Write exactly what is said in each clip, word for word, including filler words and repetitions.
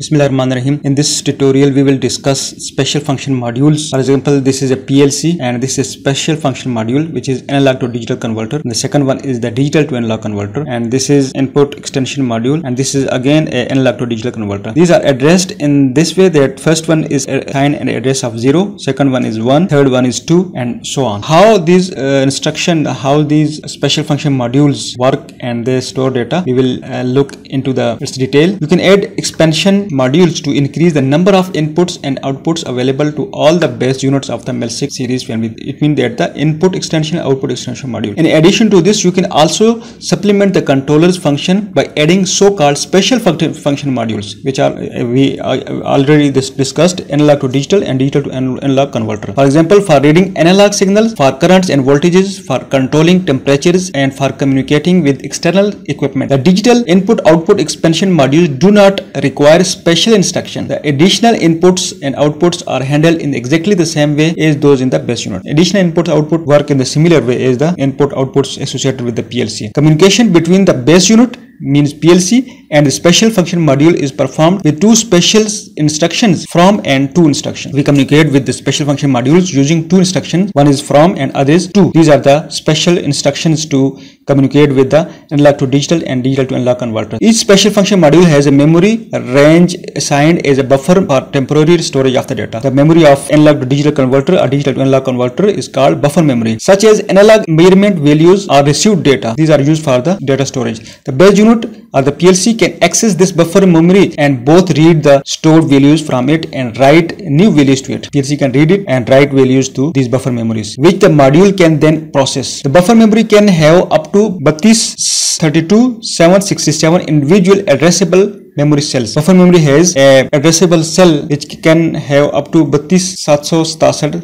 Bismillahirrahmanirrahim. In this tutorial we will discuss special function modules. For example, this is a P L C and this is a special function module which is analog to digital converter. And the second one is the digital to analog converter, and this is input extension module, and this is again a analog to digital converter. These are addressed in this way that first one is assign an address of zero, second one is one, third one is two, and so on. How these uh, instruction, how these special function modules work and they store data, we will uh, look into the its detail. You can add expansion modules to increase the number of inputs and outputs available to all the base units of the MELSEC series family. It means that the input extension, output extension module. In addition to this, you can also supplement the controller's function by adding so-called special function modules, which are uh, we uh, already this discussed: analog to digital and digital to analog converter. For example, for reading analog signals, for currents and voltages, for controlling temperatures, and for communicating with external equipment. The digital input-output expansion modules do not require special instruction. The additional inputs and outputs are handled in exactly the same way as those in the base unit. Additional inputs output work in the similar way as the input outputs associated with the P L C. Communication between the base unit, means P L C, and the special function module is performed with two special instructions, from and to instructions. We communicate with the special function modules using two instructions, one is from and other is to. These are the special instructions to communicate with the analog to digital and digital to analog converter. Each special function module has a memory range assigned as a buffer for temporary storage of the data. The memory of analog to digital converter or digital to analog converter is called buffer memory, such as analog measurement values or received data. These are used for the data storage. The base unit or the P L C can access this buffer memory and both read the stored values from it and write new values to it. P L C can read it and write values to these buffer memories, which the module can then process. The buffer memory can have up to thirty-two thousand seven hundred sixty-seven individual addressable memory cells. Buffer memory has a addressable cell which can have up to thirty-two thousand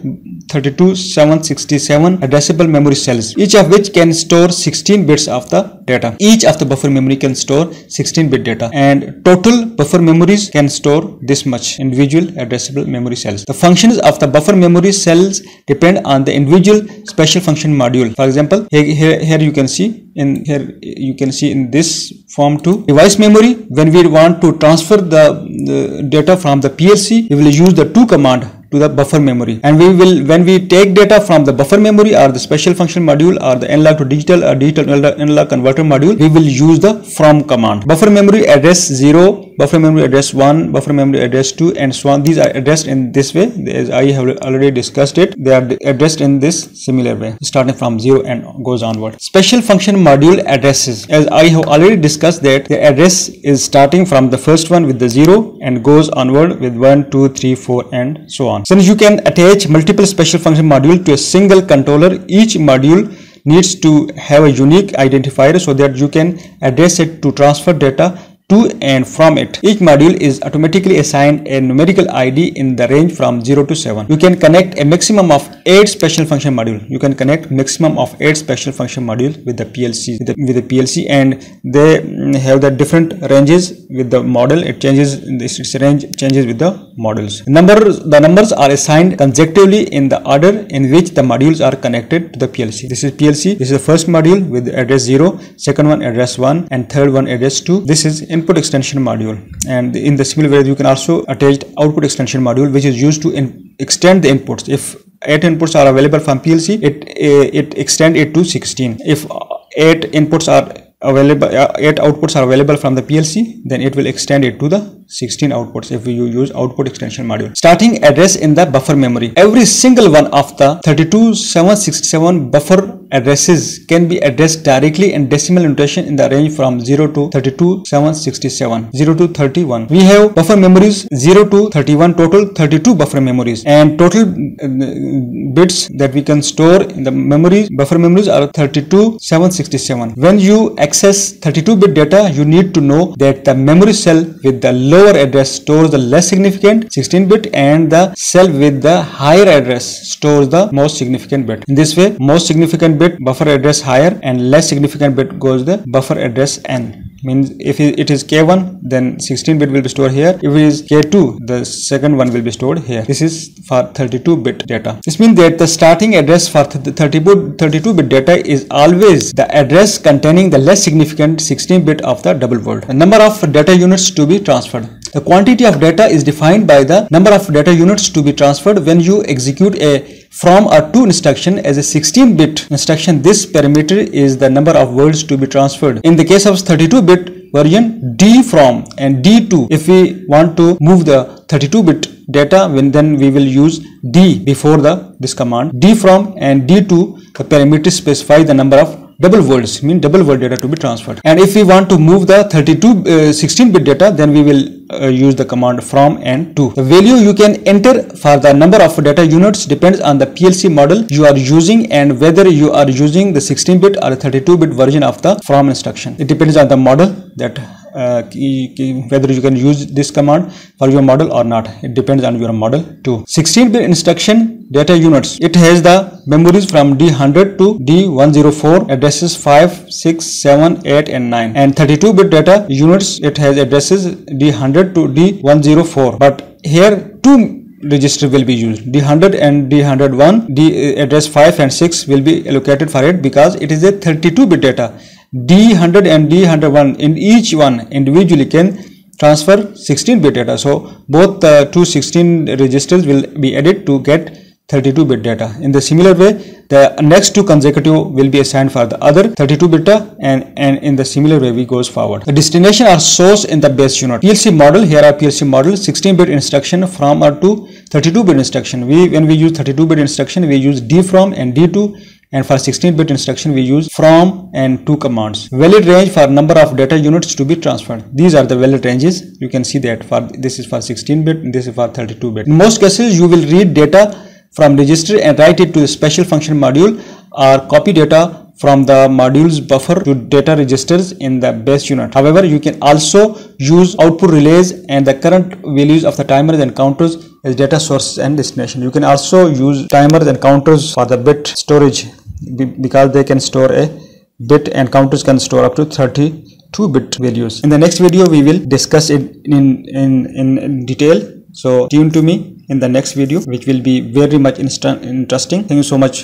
seven hundred sixty-seven addressable memory cells, each of which can store sixteen bits of the data. Each of the buffer memory can store sixteen bit data, and total buffer memories can store this much individual addressable memory cells. The functions of the buffer memory cells depend on the individual special function module. For example, here, here, here you can see in here you can see in this form to device memory. When we want to transfer the, the data from the P L C, we will use the to command to the buffer memory, and we will when we take data from the buffer memory or the special function module or the analog to digital or digital to analog converter module, we will use the from command. Buffer memory address zero, buffer memory address one, buffer memory address two, and so on. These are addressed in this way, as I have already discussed it. They are addressed in this similar way, starting from zero and goes onward. Special function module addresses, as I have already discussed, that the address is starting from the first one with the zero and goes onward with one, two, three, four, and so on. Since you can attach multiple special function modules to a single controller, each module needs to have a unique identifier so that you can address it to transfer data to and from it. Each module is automatically assigned a numerical I D in the range from zero to seven. You can connect a maximum of eight special function modules. You can connect maximum of eight special function modules with the P L C, with the, with the P L C, and they have the different ranges with the model. It changes, this range changes with the models. Numbers, the numbers are assigned consecutively in the order in which the modules are connected to the P L C. This is P L C. This is the first module with address zero, second one address one, and third one address two. This is in input extension module, and in the similar way you can also attach output extension module, which is used to extend the inputs. If eight inputs are available from P L C, it it extend it to sixteen. If eight inputs are available, eight outputs are available from the P L C, then it will extend it to the sixteen outputs if you use output extension module. Starting address in the buffer memory. Every single one of the thirty-two thousand seven hundred sixty-seven buffer addresses can be addressed directly in decimal notation in the range from zero to thirty-two thousand seven hundred sixty-seven, zero to thirty-one. We have buffer memories zero to thirty-one, total thirty-two buffer memories, and total uh, bits that we can store in the memory buffer memories are thirty-two thousand seven hundred sixty-seven. When you access thirty-two bit data, you need to know that the memory cell with the lower address stores the less significant sixteen bit, and the cell with the higher address stores the most significant bit. In this way, most significant bit buffer address higher and less significant bit goes the buffer address n. means if it is K one, then sixteen bit will be stored here. If it is K two, the second one will be stored here. This is for thirty-two bit data. This means that the starting address for the thirty-two bit data is always the address containing the less significant sixteen bit of the double word. The number of data units to be transferred. The quantity of data is defined by the number of data units to be transferred when you execute a from or to instruction as a sixteen bit instruction. This parameter is the number of words to be transferred. In the case of thirty-two bit version, D from and D to. If we want to move the thirty-two bit data, when then we will use D before the this command. D from and D to, the parameters specify the number of double words, mean double word data to be transferred. And if we want to move the thirty-two sixteen bit data, then we will uh, use the command from and to. The value you can enter for the number of data units depends on the P L C model you are using and whether you are using the sixteen bit or thirty-two bit version of the from instruction. It depends on the model that uh, whether you can use this command for your model or not. It depends on your model too. sixteen bit instruction data units. It has the memories from D one hundred to D one oh four, addresses five, six, seven, eight and nine. And thirty-two bit data units, it has addresses D one hundred to D one oh four. But here two register will be used, D one hundred and D one oh one. The address five and six will be allocated for it because it is a thirty-two bit data. D one hundred and D one oh one in each one individually can transfer sixteen bit data. So both the two sixteen registers will be added to get thirty-two bit data. In the similar way, the next two consecutive will be assigned for the other thirty-two bit data, and, and in the similar way we goes forward. The destination or source in the base unit. P L C model, here are P L C model, sixteen bit instruction from or to, thirty-two bit instruction. We when we use thirty-two bit instruction, we use D from and D to, and for sixteen bit instruction we use from and to commands. Valid range for number of data units to be transferred. These are the valid ranges. You can see that for this is for sixteen bit, this is for thirty-two bit. In most cases you will read data from register and write it to the special function module, or copy data from the module's buffer to data registers in the base unit. However, you can also use output relays and the current values of the timers and counters as data sources and destination. You can also use timers and counters for the bit storage because they can store a bit, and counters can store up to thirty-two bit values. In the next video, we will discuss it in, in, in, in detail. So tune to me in the next video, which will be very much interesting. Thank you so much.